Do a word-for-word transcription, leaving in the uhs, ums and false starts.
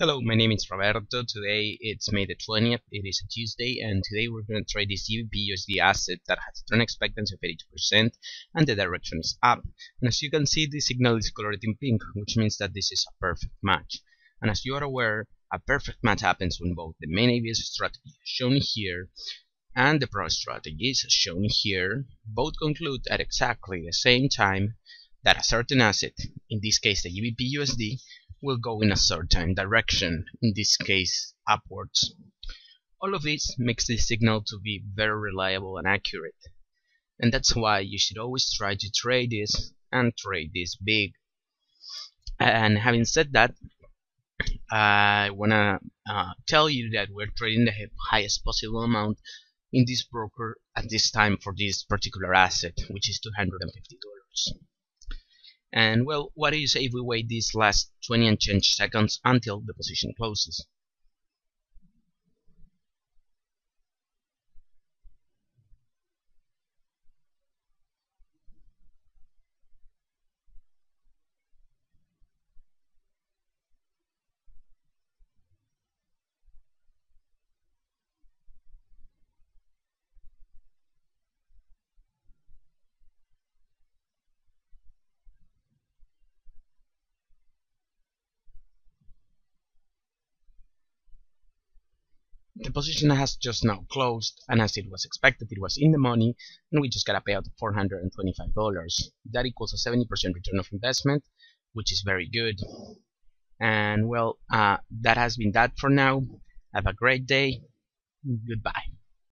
Hello, my name is Roberto. Today it's May the twentieth, it is a Tuesday, and today we're going to try this G B P U S D asset that has a turn expectancy of eighty-two percent and the direction is up. And as you can see, the signal is colored in pink, which means that this is a perfect match. And as you are aware, a perfect match happens when both the main A B S strategy shown here and the price strategies shown here both conclude at exactly the same time that a certain asset, in this case the G B P U S D, will go in a certain direction, in this case upwards. All of this makes this signal to be very reliable and accurate, and that's why you should always try to trade this and trade this big. And having said that, I wanna uh, tell you that we're trading the highest possible amount in this broker at this time for this particular asset, which is two hundred fifty dollars. And well, what do you say if we wait these last twenty and change seconds until the position closes? The position has just now closed, and as it was expected, it was in the money, and we just got a payout of four hundred twenty-five dollars. That equals a seventy percent return of investment, which is very good. And well, uh, that has been that for now. Have a great day. Goodbye.